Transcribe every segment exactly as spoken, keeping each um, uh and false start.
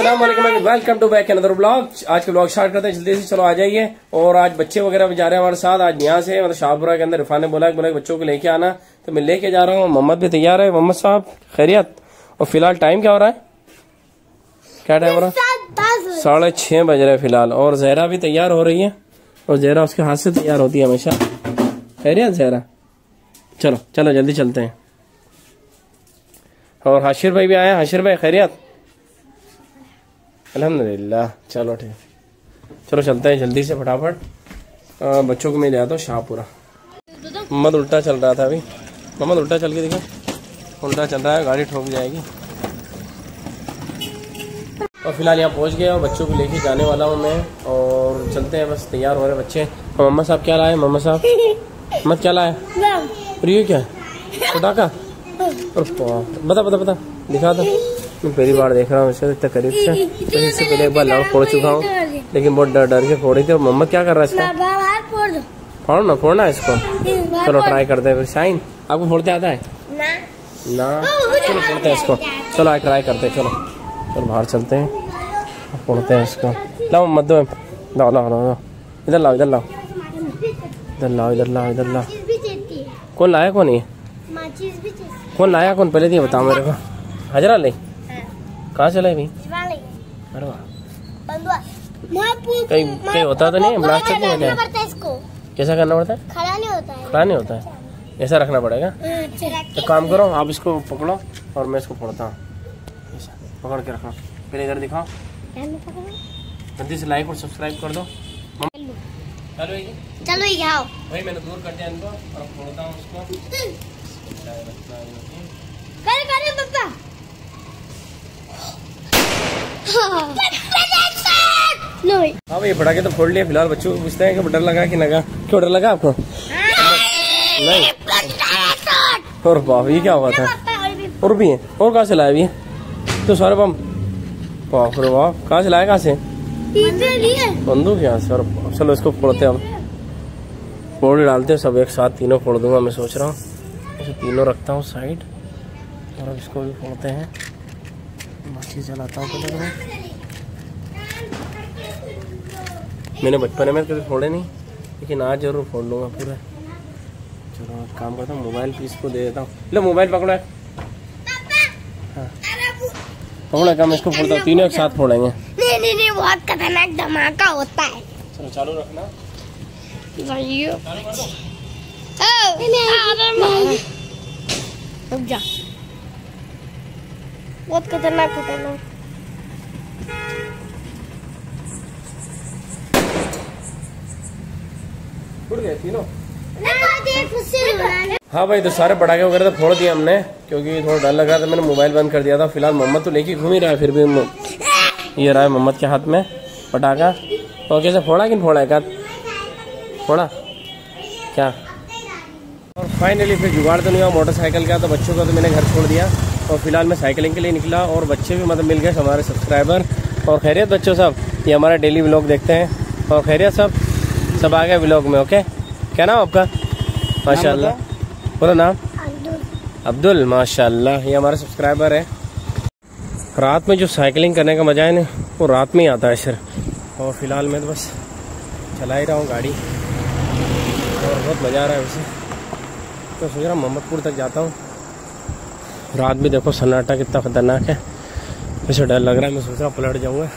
अस्सलाम वालेकुम, welcome to back another blog. आज के ब्लॉग स्टार्ट करते हैं जल्दी से, चलो आ जाइए। और आज बच्चे वगैरह भी जा रहे हैं हमारे साथ। आज यहाँ से मतलब शाहपुरा के अंदर रिफान ने बोला बोला बच्चों को लेके आना, तो मैं लेके जा रहा हूँ। मोहम्मद भी तैयार है। मोहम्मद साहब खैरियत? और फिलहाल टाइम क्या हो रहा है, क्या टाइम हो रहा है? साढ़े छः बज रहे फिलहाल। और जहरा भी तैयार हो रही है, और जहरा उसके हाथ से तैयार होती है हमेशा। खैरियत जहरा? चलो चलो जल्दी चलते हैं। और हाशिर भाई भी आए। हाशिर भाई खैरियत? अल्हम्दुलिल्लाह। चलो ठीक, चलो चलते हैं जल्दी से फटाफट। बच्चों को मैं ले आता हूँ शाहपुरा। मोहम्मद उल्टा चल रहा था अभी। मोहम्मद उल्टा चल के देखा, उल्टा चल रहा है, गाड़ी ठोक जाएगी। और फिलहाल यहाँ पहुँच गए और बच्चों को लेके जाने वाला हूँ मैं। और चलते हैं, बस तैयार हो रहे बच्चे। और मम्मा साहब क्या लाए? मम्मा साहब मम्मा क्या लाए? प्रियो क्या छोटा का? बता बता बता दिखा दो। मैं पहली बार देख रहा हूँ इसे इतना करीब से, इससे पहले एक बार लाल फोड़ चुका हूँ, लेकिन बहुत डर डर के फोड़ी थी। और मम्मा क्या कर रहा है इसको? फोड़ दो, फोड़ ना, फोड़ना है इसको। चलो ट्राई करते हैं फिर। शाइन आपको फोड़ते आता है ना? ना चलो फोड़ते हैं इसको, चलो आए ट्राई करते हैं। चलो चलो बाहर चलते हैं, फोड़ते हैं इसको। लाओ मत दो, लाओ लाओ लाओ, इधर लाओ इधर लाओ इधर लाओ इधर लाओ इधर लाओ। कौन लाया? कौन ये कौन लाया? कौन पहले दिया बताओ मेरे को। हजरा ले कहाँ चले भाई? कहीं कहीं होता तो नहीं? ब्लास्टिक नहीं होता है इसको? कैसा करना पड़ता है? खड़ा नहीं होता है, खड़ा नहीं होता है, ऐसा रखना पड़ेगा। तो काम करो आप इसको पकड़ो और मैं इसको फोड़ता हूँ। ऐसा पकड़ के रखो, फिर इधर दिखाओ जल्दी से। लाइक और सब्सक्राइब कर दो। चलो ये आओ भाई, मैंने दूर कर दिया इनको और फोड़ता हूँ उसको। हाँ भाई पटाखे तो फोड़ लिए। फिलहाल बच्चों को पूछते हैं कि डर लगा कि लगा? क्यों डर लगा आपको? नहीं। और बाप ये क्या हुआ था? और भी है, और कहाँ से लाया भी है तो सारे बम? बाप रे बाप, कहाँ से लाया? कहाँ से बंदूक? यहाँ से। और चलो इसको फोड़ते हैं, हम फोड़ डालते हैं सब एक साथ। तीनों फोड़ दूंगा मैं सोच रहा हूँ, तीनों रखता हूँ साइड। और इसको भी फोड़ते हैं, बाकी जलाता हूँ। मैंने बचपन में कभी फोड़े नहीं, लेकिन आज जरूर फोड़ लूँगा पूरा। चलो काम करता हूँ, मोबाइल पीस को दे देता हूँ। लो मोबाइल पकड़ो। हाँ पकड़ो, काम इसको फोड़ता हूँ। तीनों एक साथ फोड़ेंगे। नहीं नहीं नहीं, बहुत खतरनाक धमाका होता है। चलो चालू रखना। रुक जा, बहुत खतरनाक होता है। हाँ भाई तो सारे पटाखे वगैरह तो फोड़ दिए हमने, क्योंकि थोड़ा डर लग रहा था। मैंने मोबाइल बंद कर दिया था। फिलहाल मोहम्मद तो लेके घूम ही रहा है, फिर भी ये रहा है मोहम्मद के हाथ में पटाखा। और कैसे फोड़ा? किन फोड़ा है? फोड़ा क्या? और फाइनली फिर जुगाड़ तो नहीं हुआ मोटरसाइकिल का, तो बच्चों का तो मैंने घर छोड़ दिया। और फिलहाल मैं साइकिलिंग के लिए निकला, और बच्चे भी मतलब मिल गए हमारे सब्सक्राइबर। और खैरियत बच्चों साहब? ये हमारा डेली व्लॉग देखते हैं। और खैरियत सब सब आ गए व्लॉग में। ओके, क्या नाम आपका? माशाल्लाह बोलो नाम। अब्दुल। माशाल्लाह ये हमारा सब्सक्राइबर है। रात में जो साइकिलिंग करने का मजा है ना, वो रात में ही आता है सर। और फिलहाल मैं तो बस चला ही रहा हूँ गाड़ी, और बहुत मज़ा आ रहा है वैसे। तो सोच रहा मोहम्मदपुर तक जाता हूँ। रात भी देखो सन्नाटा कितना खतरनाक है, मुझे डर लग रहा है। मैं सोच रहा हूँ पलट जाऊँगा,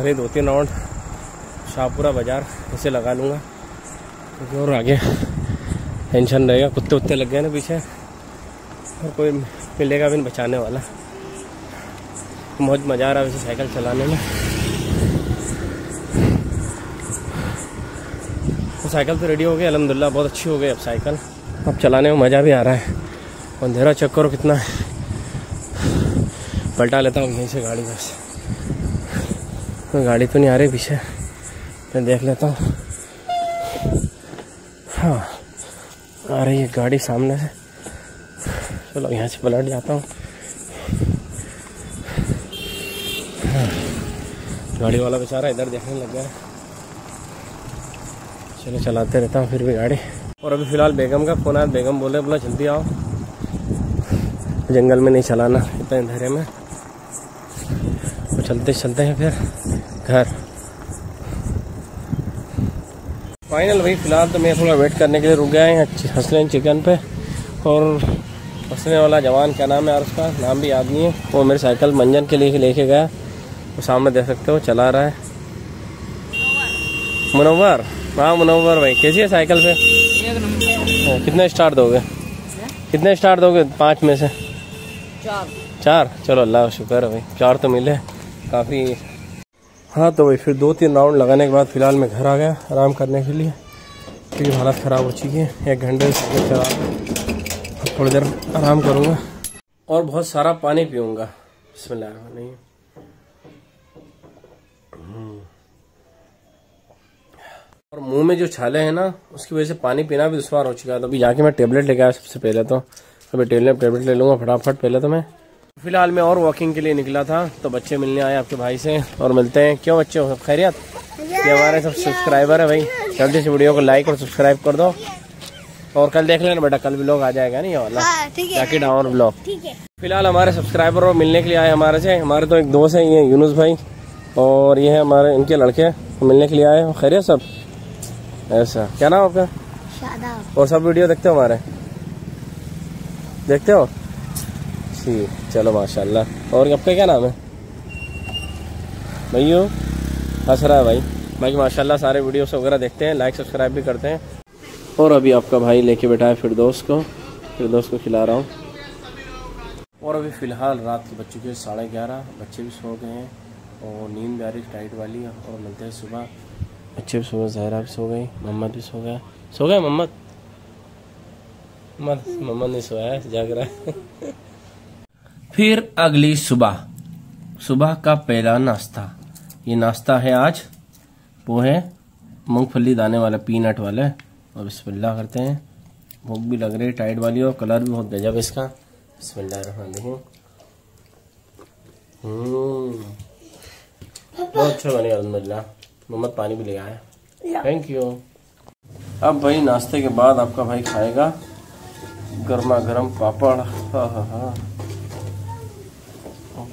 अरे दो तीन राउंड शाहपुरा बाज़ार इसे लगा लूँगा, क्योंकि और आगे टेंशन रहेगा। कुत्ते उत्ते लग गए ना पीछे, और कोई मिलेगा भी नहीं बचाने वाला। बहुत मज़ा आ रहा है वैसे साइकिल चलाने में। तो साइकिल तो रेडी हो गई अल्हम्दुलिल्लाह, बहुत अच्छी हो गई अब साइकिल। अब चलाने में मज़ा भी आ रहा है। अंधेरा चेक करो कितना है। पलटा लेता हूँ यहीं से गाड़ी, बस तो गाड़ी तो नहीं आ रही पीछे, मैं देख लेता हूँ। हाँ आ रही है गाड़ी सामने से। चलो यहाँ से पलट जाता हूँ। हाँ। गाड़ी वाला बेचारा इधर देखने लग गया। चलो चलाते रहता हूँ फिर भी गाड़ी। और अभी फ़िलहाल बेगम का फ़ोन आया। बेगम बोले बोला जल्दी आओ, जंगल में नहीं चलाना इतने अंधेरे में। चलते चलते हैं फिर घर। फाइनल भाई फ़िलहाल तो मैं थोड़ा वेट करने के लिए रुक गया है हसनैन चिकन पे, और हंसने वाला जवान क्या नाम है यार उसका, नाम भी याद नहीं है, वो मेरी साइकिल मंजन के लिए लेके गया, वो सामने देख सकते हो चला रहा है। मुनव्वर, हाँ मुनव्वर भाई कैसी है साइकिल पे? एक कितने स्टार दोगे ने? कितने स्टार दोगे पाँच में से? चार। चार, चलो अल्लाह शुक्र है भाई, चार तो मिले काफ़ी। हाँ तो भाई फिर दो तीन राउंड लगाने के बाद फ़िलहाल मैं घर आ गया आराम करने के लिए, क्योंकि हालत ख़राब हो चुकी है। एक घंटे साइकिल चला, थोड़ी देर आराम करूँगा और बहुत सारा पानी पीऊँगा। बिस्मिल्लाह नहीं और मुंह में जो छाले हैं ना उसकी वजह से पानी पीना भी दुश्वार हो चुका है। तो अभी जाके मैं टेबलेट लेके आया सबसे पहले, तो अभी टेबलेट टेबलेट ले लूँगा फटाफट। पहले तो मैं फ़िलहाल मैं और वॉकिंग के लिए निकला था, तो बच्चे मिलने आए आपके भाई से और मिलते हैं। क्यों बच्चे हो, सब खैरियत? ये हमारे सब सब्सक्राइबर है भाई, जल्दी से वीडियो को लाइक और सब्सक्राइब कर दो, और कल देख लेना बेटा, कल ब्लॉग आ जाएगा नहीं वाला, ताकि डाउन ब्लॉग। फिलहाल हमारे सब्सक्राइबर और मिलने के लिए आए हमारे से, हमारे तो एक दोस्त हैं ये यूनुस भाई, और ये है हमारे इनके लड़के, मिलने के लिए आए। खैरियत सब? ऐसा क्या नाम आपका? शादाब। और सब वीडियो देखते हो हमारे? देखते हो जी, चलो माशाल्लाह। और आपका क्या नाम है भैया? हंस रहा है भाई, बाकी माशाल्लाह सारे वीडियोस वगैरह देखते हैं, लाइक सब्सक्राइब भी करते हैं। और अभी आपका भाई लेके बैठा है फिरदौस को, फिरदौस को खिला रहा हूँ। और अभी फ़िलहाल रात के बज चुके हैं साढ़े ग्यारह, बच्चे भी सो गए हैं और नींद भी टाइट वाली है। और मिलते हैं सुबह। अच्छे भी सो गए, जहरा भी सो गई, मोहम्मद भी सो गया। सो गया मोहम्मद? मत मोहम्मद नहीं सोया है, जाग रहा है। फिर अगली सुबह, सुबह का पहला नाश्ता, ये नाश्ता है आज वो है मूंगफली दाने वाला, पीनट वाले। और बिस्मिल्लाह करते हैं, भूख भी लग रही है टाइट वाली और कलर भी बहुत गजब इसका। बिस्मिल्लाह बहुत अच्छा बने अलहमदिल्ला। मोहम्मद पानी भी ले आया, थैंक यू। अब भाई नाश्ते के बाद आपका भाई खाएगा गर्मा गर्म पापड़। हाँ हाँ हाँ,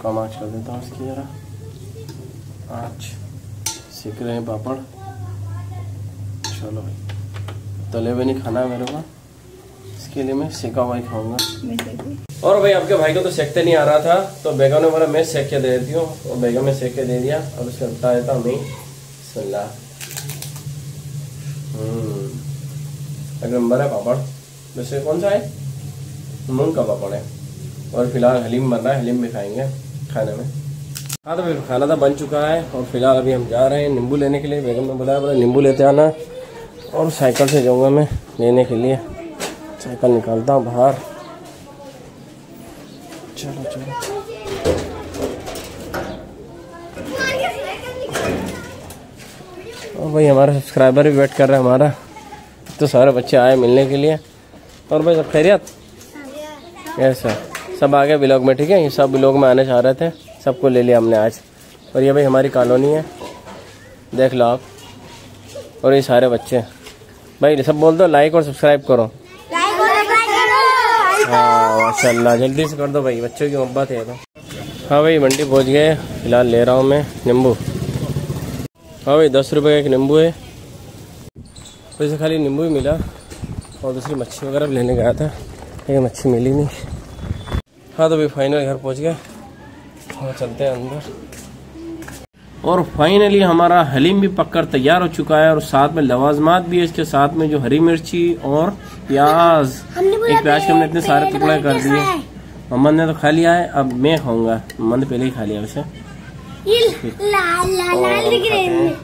कम आँच कर देता हूँ इसकी जरा, आँच सीख रहे हैं पापड़। चलो भाई, तले हुए नहीं खाना है मेरे को, इसके लिए मैं सेका हुआ ही खाऊंगा। और भाई आपके भाई को तो सेकते नहीं आ रहा था, तो बेगम ने बोला मैं सेक के दे देती हूँ, और बेगम ने सेक के दे दिया। अब इसका बता देता हूँ मैं नंबर है पापड़, वैसे कौन सा है? मूंग का पापड़ है। और फिलहाल हलीम बन रहा है, हलीम भी खाएंगे खाने में। हाँ तो फिर खाना तो बन चुका है, और फिलहाल अभी हम जा रहे हैं नींबू लेने के लिए। बेगम ने बुलाया, बोला नींबू लेते आना, और साइकिल से जाऊँगा मैं लेने के लिए। साइकिल निकालता हूँ बाहर, चलो चलो। और भाई हमारे सब्सक्राइबर भी वेट कर रहे हैं हमारा, तो सारे बच्चे आए मिलने के लिए। और भाई सब खैरियत? यस सर, सब आ गए ब्लॉग में, ठीक है। ये सब ब्लॉग में आने चाह रहे थे, सबको ले लिया हमने आज। और ये भाई हमारी कॉलोनी है, देख लो आप। और ये सारे बच्चे भाई, सब बोल दो लाइक और सब्सक्राइब करो। हाँ माशाल्लाह, जल्दी से कर दो भाई, बच्चों की मोहब्बत है। हाँ भाई मंडी पहुँच गए, फिलहाल ले रहा हूँ मैं नींबू। हाँ भाई दस रुपये का एक नींबू है, वैसे खाली नींबू ही मिला, और दूसरी मच्छी वगैरह लेने गया था लेकिन मच्छी मिली नहीं। हाँ तो भाई फाइनल घर पहुंच गए, और चलते हैं अंदर। और फाइनली हमारा हलीम भी पककर तैयार हो चुका है, और साथ में लवाजमात भी है इसके, साथ में जो हरी मिर्ची और प्याज। एक प्याज के हमने इतने सारे टुकड़े कर दिए। मोहम्मद ने तो खा लिया है, अब मैं खाऊँगा। मोहम्मद ने पहले ही खा लिया वैसे। ये लाल लाल लाल दिख रहे हैं, लाल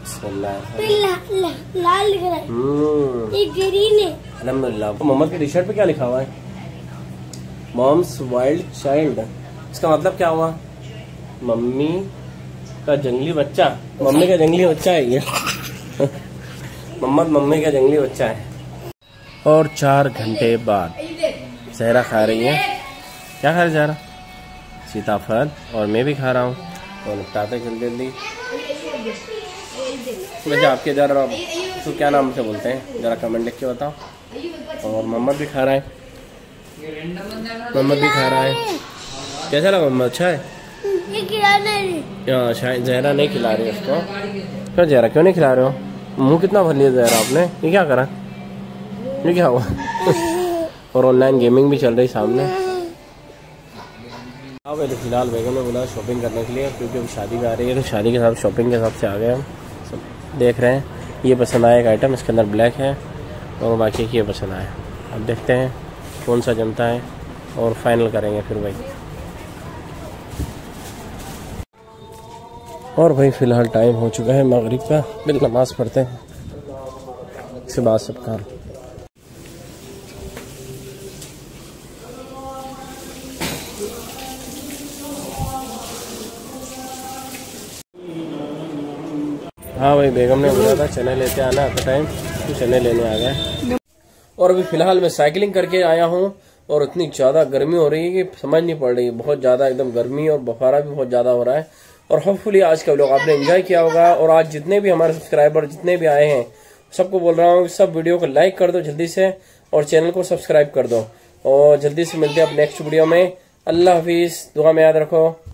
दिख रहा है, ये ग्रीन है। अल्हम्दुलिल्लाह। मोहम्मद की टी शर्ट पे क्या लिखा हुआ है? मॉम्स वाइल्ड चाइल्ड, इसका मतलब क्या हुआ? मम्मी का जंगली बच्चा। मम्मी का जंगली बच्चा है ये मोहम्मद, मम्मी का जंगली बच्चा है। और चार घंटे बाद जहरा खा रही है, क्या खा रही जहरा? सीताफल। और मैं भी खा रहा हूँ, और निपटाते जल्दी जल्दी। वैसे आपके जरा तो क्या नाम से बोलते हैं जरा कमेंट लिख के बताओ। और मोहम्मद भी खा रहा है, मोहम्मद भी खा रहा है। कैसा लगा मोहम्मद? अच्छा है। शायद जहरा नहीं खिला रही उसको। क्या जहरा क्यों नहीं खिला रहे हो? मुंह कितना भर लिया जहरा आपने, ये क्या करा, ये क्या हुआ? और ऑनलाइन गेमिंग भी चल रही सामने। अब फिलहाल बेगम ने बुला शॉपिंग करने के लिए, क्योंकि अब शादी में आ रही है तो शादी के साथ शॉपिंग के हिसाब से आ गए हम। सब देख रहे हैं, ये पसंद आया एक आइटम, इसके अंदर ब्लैक है और बाकी ये पसंद आया। अब देखते हैं कौन सा जमता है और फाइनल करेंगे फिर भाई। और भाई फ़िलहाल टाइम हो चुका है मगरिब का, बिल नमाज़ पढ़ते हैं इसके बाद सब काम। हाँ भाई बेगम ने बोला था चने लेते आना आपका टाइम, तो चने लेने आ गए। और अभी फ़िलहाल मैं साइकिलिंग करके आया हूँ और इतनी ज़्यादा गर्मी हो रही है कि समझ नहीं पड़ रही है, बहुत ज़्यादा एकदम गर्मी और बफारा भी बहुत ज़्यादा हो रहा है। और होपफुली आज का व्लॉग आपने एंजॉय किया होगा। और आज जितने भी हमारे सब्सक्राइबर जितने भी आए हैं सबको बोल रहा हूँ सब वीडियो को लाइक कर दो जल्दी से और चैनल को सब्सक्राइब कर दो। और जल्दी से मिलते हैं आप नेक्स्ट वीडियो में। अल्लाह हाफिज़, दुआ में याद रखो।